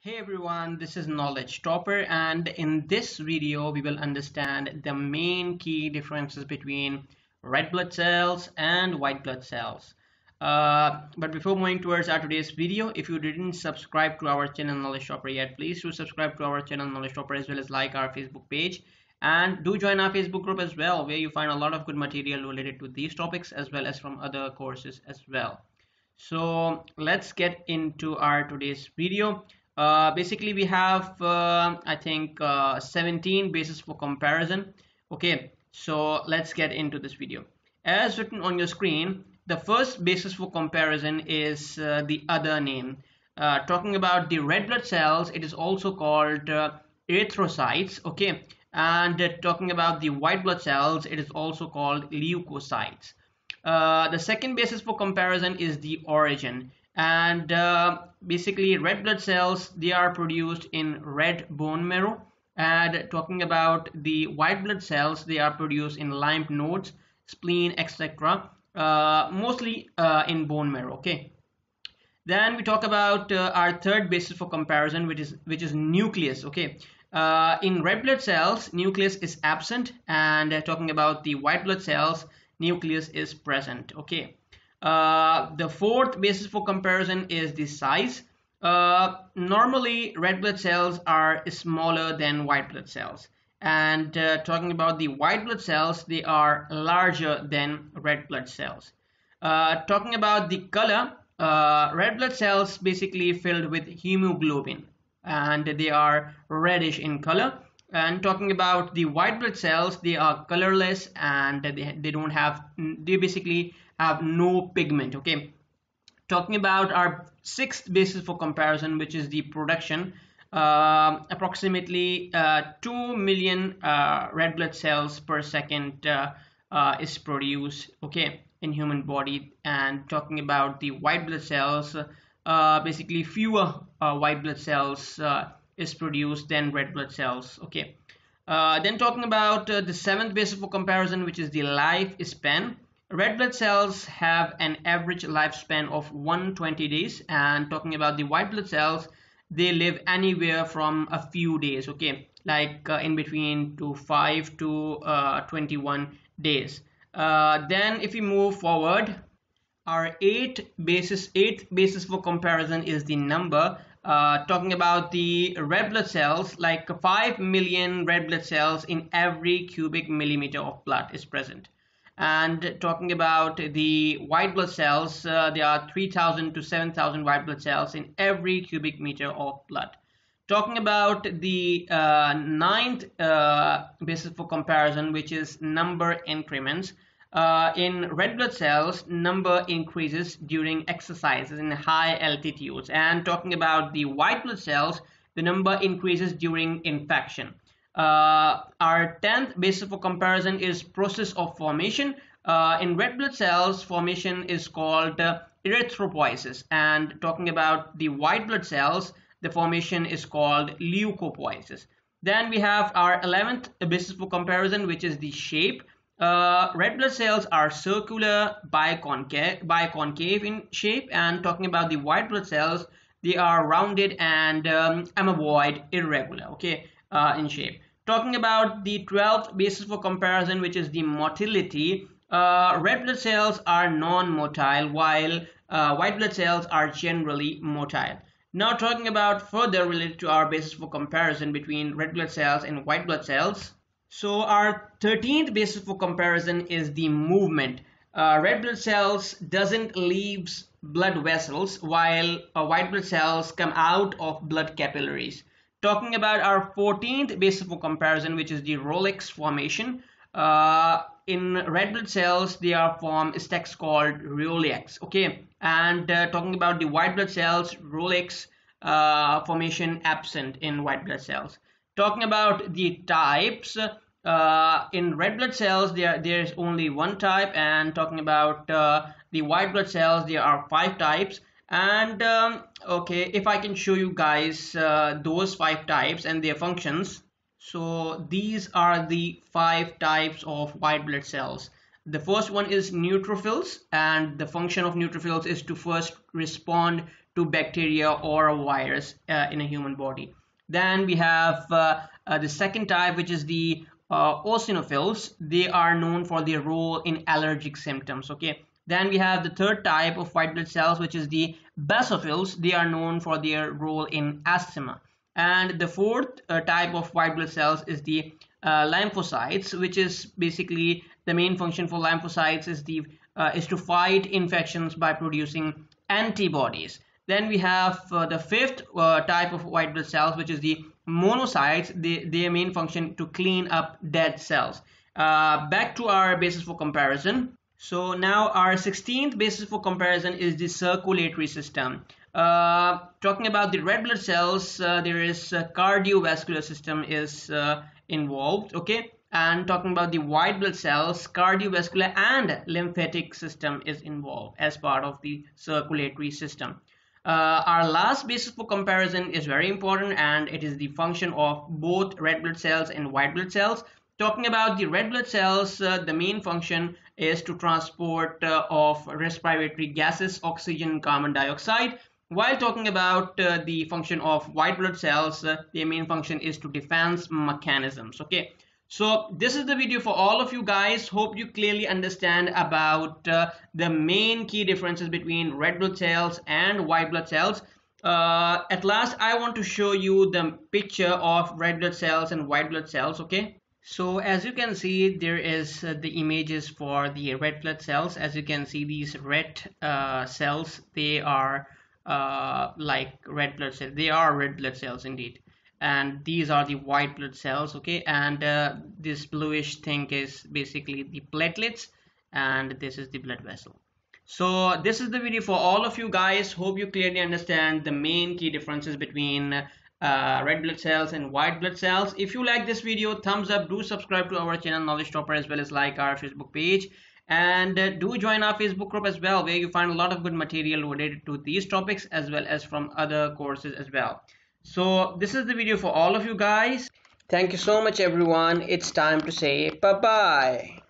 Hey everyone, this is Knowledge Topper, and in this video we will understand the main key differences between red blood cells and white blood cells. But before moving towards our today's video, if you didn't subscribe to our channel Knowledge Topper yet, please do subscribe to our channel Knowledge Topper, as well as like our Facebook page, and do join our Facebook group as well, where you find a lot of good material related to these topics as well as from other courses as well. So let's get into our today's video. Basically we have I think 17 bases for comparison. Okay, so let's get into this video. As written on your screen, the first basis for comparison is the other name. Talking about the red blood cells, it is also called erythrocytes. Okay, and talking about the white blood cells, it is also called leukocytes. The second basis for comparison is the origin. And basically red blood cells, they are produced in red bone marrow, and talking about the white blood cells, they are produced in lymph nodes, spleen, etc., mostly in bone marrow. Okay, then we talk about our third basis for comparison, which is nucleus. Okay, in red blood cells, nucleus is absent, and talking about the white blood cells, nucleus is present. Okay, the fourth basis for comparison is the size. Normally red blood cells are smaller than white blood cells, and talking about the white blood cells, they are larger than red blood cells. Talking about the color, red blood cells basically filled with hemoglobin, and they are reddish in color, and talking about the white blood cells, they are colorless, and they basically have no pigment. Okay, talking about our sixth basis for comparison, which is the production. Approximately 2 million red blood cells per second is produced, okay, in human body. And talking about the white blood cells, basically fewer white blood cells is produced than red blood cells. Okay, then talking about the seventh basis for comparison, which is the lifespan. Red blood cells have an average lifespan of 120 days, and talking about the white blood cells, they live anywhere from a few days, okay, like in between to 5 to 21 days. Then if we move forward, our eighth basis for comparison is the number. Talking about the red blood cells, like 5 million red blood cells in every cubic millimeter of blood is present. And talking about the white blood cells, there are 3,000 to 7,000 white blood cells in every cubic meter of blood. Talking about the ninth basis for comparison, which is number increments. In red blood cells, number increases during exercises in high altitudes. And talking about the white blood cells, the number increases during infection. Our 10th basis for comparison is process of formation. In red blood cells, formation is called erythropoiesis, and talking about the white blood cells, the formation is called leukopoiesis. Then we have our 11th basis for comparison, which is the shape. Red blood cells are circular, biconcave in shape, and talking about the white blood cells, they are rounded and amoeboid, irregular, okay, in shape. Talking about the 12th basis for comparison, which is the motility. Red blood cells are non-motile, while white blood cells are generally motile. Now talking about further related to our basis for comparison between red blood cells and white blood cells. So our 13th basis for comparison is the movement. Red blood cells doesn't leave blood vessels, while white blood cells come out of blood capillaries. Talking about our 14th basis for comparison, which is the Rouleaux formation. In red blood cells, they are formed stacks called Rouleaux. Okay, and talking about the white blood cells, Rouleaux formation absent in white blood cells. Talking about the types, in red blood cells, there's only one type, and talking about the white blood cells, there are 5 types. And okay, if I can show you guys those 5 types and their functions. So these are the 5 types of white blood cells. The first one is neutrophils, and the function of neutrophils is to first respond to bacteria or a virus in a human body. Then we have the second type, which is the eosinophils. They are known for their role in allergic symptoms. Okay. Then we have the third type of white blood cells, which is the basophils. They are known for their role in asthma. And the fourth type of white blood cells is the lymphocytes, which is basically the main function for lymphocytes is to fight infections by producing antibodies. Then we have the fifth type of white blood cells, which is the monocytes. Their main function to clean up dead cells. Back to our basis for comparison. So now our 16th basis for comparison is the circulatory system. Talking about the red blood cells, there is cardiovascular system is involved, okay? And talking about the white blood cells, cardiovascular and lymphatic system is involved as part of the circulatory system. Our last basis for comparison is very important, and it is the function of both red blood cells and white blood cells. Talking about the red blood cells, the main function is to transport of respiratory gases, oxygen, carbon dioxide. While talking about the function of white blood cells, their main function is to defense mechanisms. Okay, so this is the video for all of you guys. Hope you clearly understand about the main key differences between red blood cells and white blood cells. At last, I want to show you the picture of red blood cells and white blood cells. Okay. So as you can see, there is the images for the red blood cells. As you can see, these red cells, they are like red blood cells. They are red blood cells indeed. And these are the white blood cells, okay? And this bluish thing is basically the platelets, and this is the blood vessel. So this is the video for all of you guys. Hope you clearly understand the main key differences between red blood cells and white blood cells. If you like this video, thumbs up, do subscribe to our channel Knowledge Topper, as well as like our Facebook page, and do join our Facebook group as well, where you find a lot of good material related to these topics as well as from other courses as well. So this is the video for all of you guys. Thank you so much everyone. It's time to say bye-bye.